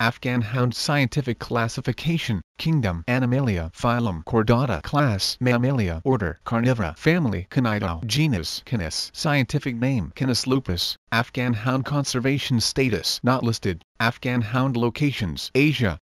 Afghan Hound Scientific Classification, Kingdom Animalia Phylum Chordata Class Mammalia Order Carnivora Family Canidae Genus Canis Scientific Name Canis Lupus Afghan Hound Conservation Status Not listed Afghan Hound Locations Asia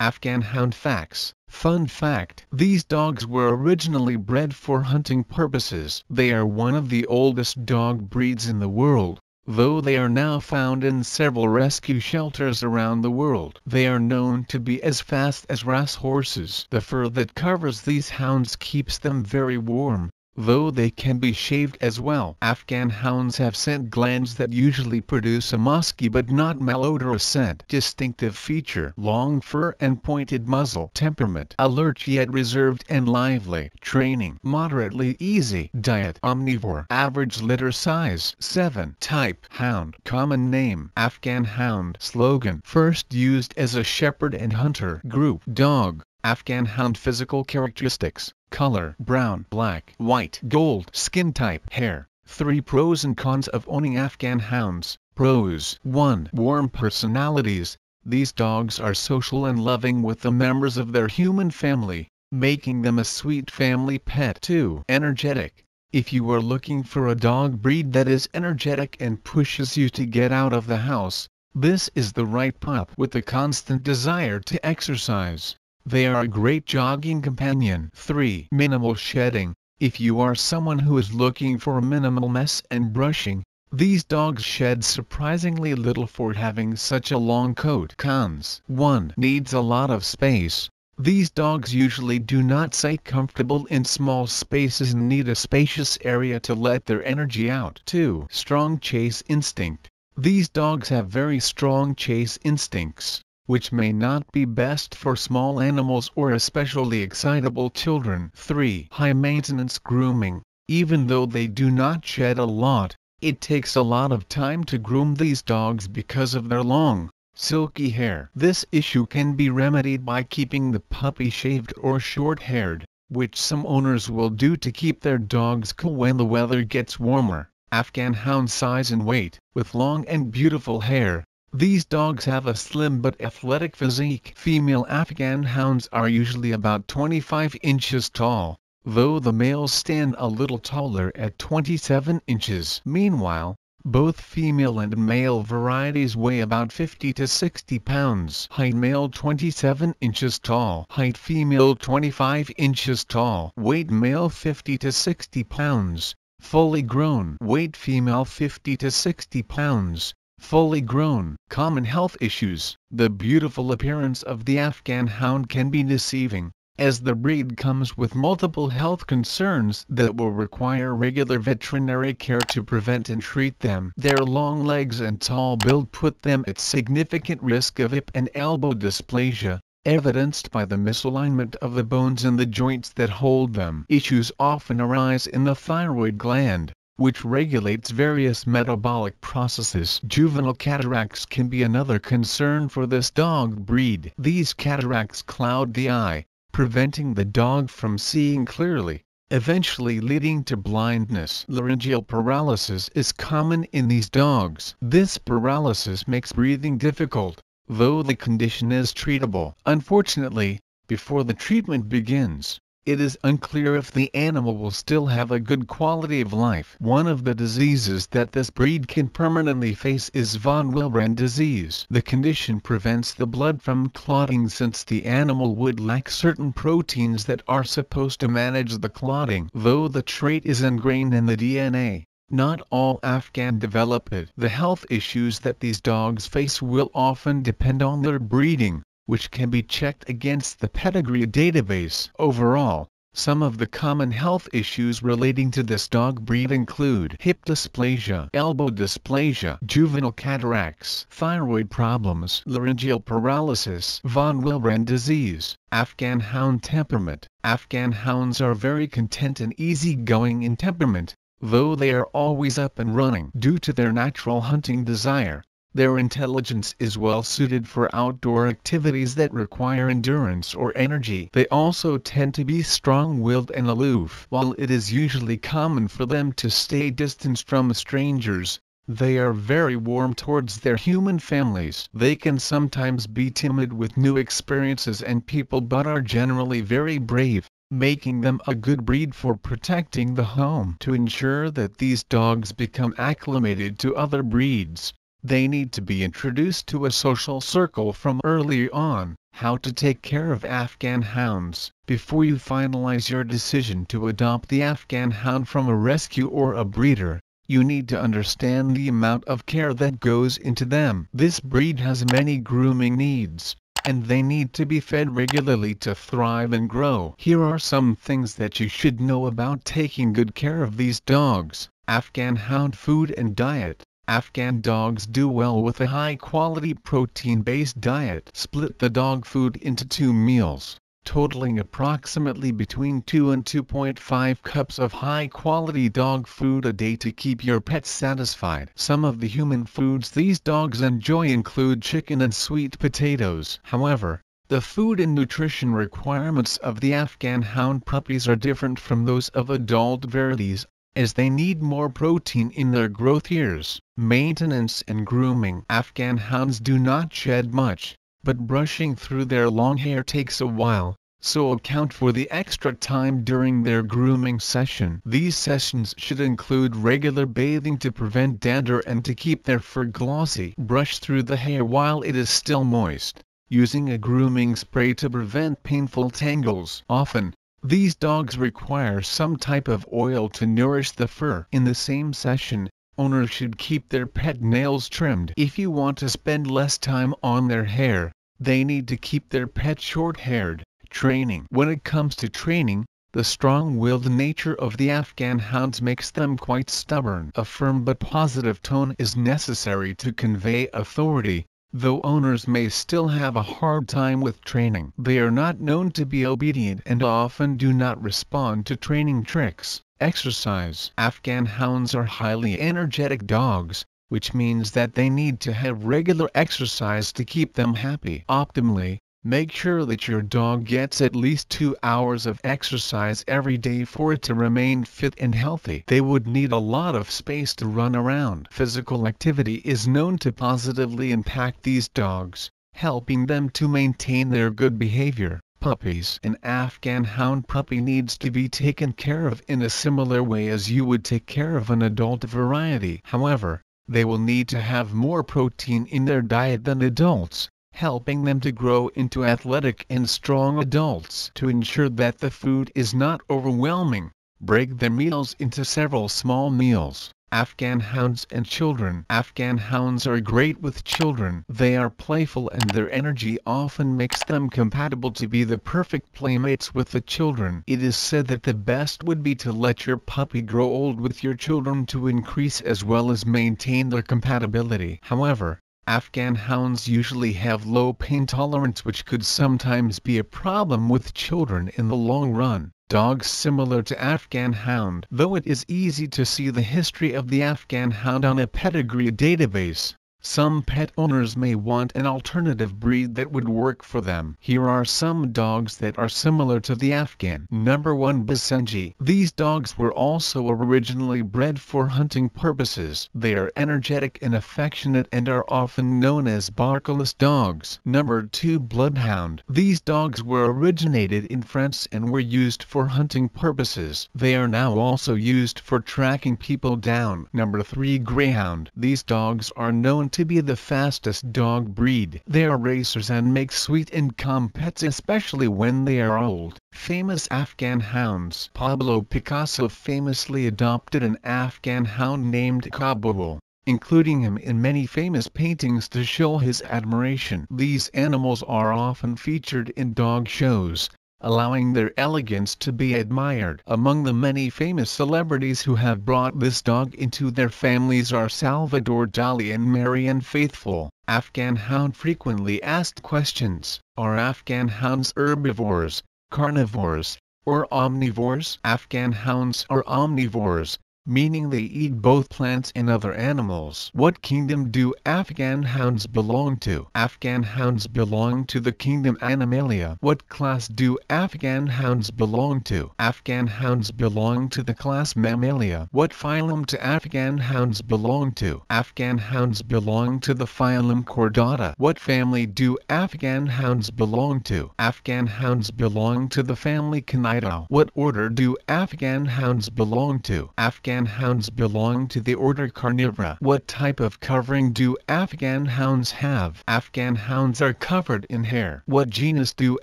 Afghan Hound Facts Fun fact, these dogs were originally bred for hunting purposes. They are one of the oldest dog breeds in the world, though they are now found in several rescue shelters around the world. They are known to be as fast as racehorses. The fur that covers these hounds keeps them very warm, though they can be shaved as well. Afghan hounds have scent glands that usually produce a musky but not malodorous scent. Distinctive feature: long fur and pointed muzzle. Temperament: alert yet reserved and lively. Training: moderately easy. Diet: omnivore. Average litter size: 7. Type: hound. Common name: Afghan hound. Slogan: first used as a shepherd and hunter. Group: dog. Afghan hound physical characteristics, color, brown, black, white, gold, skin type, hair. 3 pros and cons of owning Afghan hounds. Pros: 1. Warm personalities. These dogs are social and loving with the members of their human family, making them a sweet family pet. 2. Energetic. If you are looking for a dog breed that is energetic and pushes you to get out of the house, this is the right pup. With a constant desire to exercise, they are a great jogging companion. 3. Minimal shedding. If you are someone who is looking for minimal mess and brushing, these dogs shed surprisingly little for having such a long coat. Cons: 1. Needs a lot of space. These dogs usually do not stay comfortable in small spaces and need a spacious area to let their energy out. 2. Strong chase instinct. These dogs have very strong chase instincts, which may not be best for small animals or especially excitable children. 3. High-maintenance grooming. Even though they do not shed a lot, it takes a lot of time to groom these dogs because of their long, silky hair. This issue can be remedied by keeping the puppy shaved or short-haired, which some owners will do to keep their dogs cool when the weather gets warmer. Afghan hound size and weight. With long and beautiful hair, these dogs have a slim but athletic physique. Female Afghan hounds are usually about 25 inches tall, though the males stand a little taller at 27 inches. Meanwhile, both female and male varieties weigh about 50 to 60 pounds. Height: male 27 inches tall. Height: female 25 inches tall. Weight: male 50 to 60 pounds, fully grown. Weight: female 50 to 60 pounds. Fully grown. Common health issues. The beautiful appearance of the Afghan hound can be deceiving, as the breed comes with multiple health concerns that will require regular veterinary care to prevent and treat them. Their long legs and tall build put them at significant risk of hip and elbow dysplasia, evidenced by the misalignment of the bones in the joints that hold them. Issues often arise in the thyroid gland, which regulates various metabolic processes. Juvenile cataracts can be another concern for this dog breed. These cataracts cloud the eye, preventing the dog from seeing clearly, eventually leading to blindness. Laryngeal paralysis is common in these dogs. This paralysis makes breathing difficult, though the condition is treatable. Unfortunately, before the treatment begins, it is unclear if the animal will still have a good quality of life. One of the diseases that this breed can permanently face is von Willebrand disease. The condition prevents the blood from clotting since the animal would lack certain proteins that are supposed to manage the clotting. Though the trait is ingrained in the DNA, not all Afghans develop it. The health issues that these dogs face will often depend on their breeding, which can be checked against the pedigree database. Overall, some of the common health issues relating to this dog breed include hip dysplasia, elbow dysplasia, juvenile cataracts, thyroid problems, laryngeal paralysis, von Willebrand disease. Afghan hound temperament. Afghan hounds are very content and easygoing in temperament, though they are always up and running. Due to their natural hunting desire, their intelligence is well suited for outdoor activities that require endurance or energy. They also tend to be strong-willed and aloof. While it is usually common for them to stay distanced from strangers, They are very warm towards their human families. They can sometimes be timid with new experiences and people, but are generally very brave, making them a good breed for protecting the home. To ensure that these dogs become acclimated to other breeds, they need to be introduced to a social circle from early on. How to take care of Afghan hounds. Before you finalize your decision to adopt the Afghan hound from a rescue or a breeder, you need to understand the amount of care that goes into them. This breed has many grooming needs, and they need to be fed regularly to thrive and grow. Here are some things that you should know about taking good care of these dogs. Afghan hound food and diet. Afghan dogs do well with a high-quality protein-based diet. Split the dog food into 2 meals, totaling approximately between 2 and 2.5 cups of high-quality dog food a day to keep your pet satisfied. Some of the human foods these dogs enjoy include chicken and sweet potatoes. However, the food and nutrition requirements of the Afghan hound puppies are different from those of adult varieties, as they need more protein in their growth years. Maintenance and grooming. Afghan hounds do not shed much, but brushing through their long hair takes a while, so account for the extra time during their grooming session. These sessions should include regular bathing to prevent dander and to keep their fur glossy. Brush through the hair while it is still moist, using a grooming spray to prevent painful tangles. Often, these dogs require some type of oil to nourish the fur. In the same session, owners should keep their pet nails trimmed. If you want to spend less time on their hair, they need to keep their pet short-haired. Training. When it comes to training, the strong-willed nature of the Afghan hounds makes them quite stubborn. A firm but positive tone is necessary to convey authority, though owners may still have a hard time with training. They are not known to be obedient and often do not respond to training tricks. Exercise. Afghan hounds are highly energetic dogs, which means that they need to have regular exercise to keep them happy. Optimally, make sure that your dog gets at least 2 hours of exercise every day for it to remain fit and healthy. They would need a lot of space to run around. Physical activity is known to positively impact these dogs, helping them to maintain their good behavior. Puppies. An Afghan hound puppy needs to be taken care of in a similar way as you would take care of an adult variety. However, they will need to have more protein in their diet than adults, helping them to grow into athletic and strong adults. To ensure that the food is not overwhelming, break their meals into several small meals. Afghan hounds and children. Afghan hounds are great with children. They are playful and their energy often makes them compatible to be the perfect playmates with the children. It is said that the best would be to let your puppy grow old with your children to increase as well as maintain their compatibility. However, Afghan hounds usually have low pain tolerance, which could sometimes be a problem with children in the long run. Dogs similar to Afghan hound. Though it is easy to see the history of the Afghan hound on a pedigree database, some pet owners may want an alternative breed that would work for them. Here are some dogs that are similar to the Afghan. Number 1, Basenji. These dogs were also originally bred for hunting purposes. They are energetic and affectionate and are often known as barkless dogs. Number 2, Bloodhound. These dogs were originated in France and were used for hunting purposes. They are now also used for tracking people down. Number 3, Greyhound. These dogs are known to be the fastest dog breed. They are racers and make sweet and calm pets, especially when they are old. Famous Afghan hounds. Pablo Picasso famously adopted an Afghan hound named Kabul, including him in many famous paintings to show his admiration. These animals are often featured in dog shows, allowing their elegance to be admired. Among the many famous celebrities who have brought this dog into their families are Salvador Dali and Marion Faithful. Afghan hound frequently asked questions. Are Afghan hounds herbivores, carnivores, or omnivores? Afghan hounds are omnivores, meaning they eat both plants and other animals. What kingdom do Afghan hounds belong to? Afghan hounds belong to the kingdom Animalia. What class do Afghan hounds belong to? Afghan hounds belong to the class Mammalia. What phylum do Afghan hounds belong to? Afghan hounds belong to the phylum Chordata. What family do Afghan hounds belong to? Afghan hounds belong to the family Canidae. What order do Afghan hounds belong to? Afghan hounds belong to the order Carnivora. What type of covering do Afghan hounds have? Afghan hounds are covered in hair. What genus do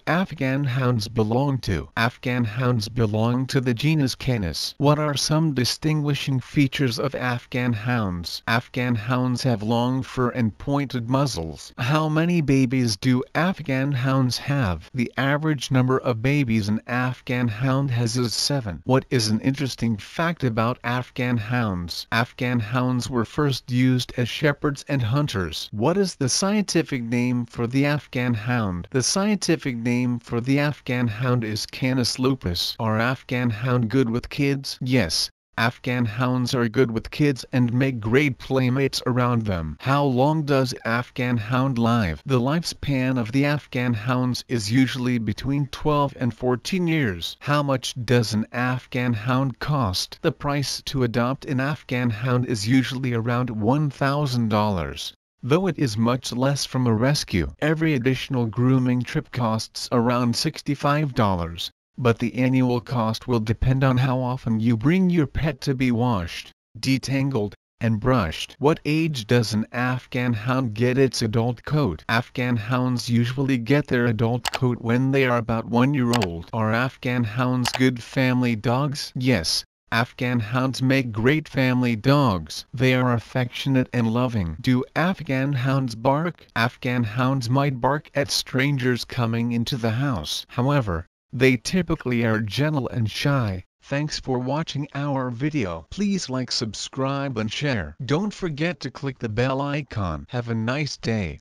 Afghan hounds belong to? Afghan hounds belong to the genus Canis. What are some distinguishing features of Afghan hounds? Afghan hounds have long fur and pointed muzzles. How many babies do Afghan hounds have? The average number of babies an Afghan hound has is 7. What is an interesting fact about Afghan hounds? Afghan hounds were first used as shepherds and hunters. What is the scientific name for the Afghan hound? The scientific name for the Afghan hound is Canis lupus. Are Afghan hound good with kids? Yes. Afghan hounds are good with kids and make great playmates around them. How long does Afghan hound live? The lifespan of the Afghan hounds is usually between 12 and 14 years. How much does an Afghan hound cost? The price to adopt an Afghan hound is usually around $1,000. Though it is much less from a rescue. Every additional grooming trip costs around $65. But the annual cost will depend on how often you bring your pet to be washed, detangled, and brushed. What age does an Afghan hound get its adult coat? Afghan hounds usually get their adult coat when they are about 1 year old. Are Afghan hounds good family dogs? Yes. Afghan hounds make great family dogs. They are affectionate and loving. Do Afghan hounds bark? Afghan hounds might bark at strangers coming into the house. However, they typically are gentle and shy. Thanks for watching our video. Please like, subscribe and share. Don't forget to click the bell icon. Have a nice day.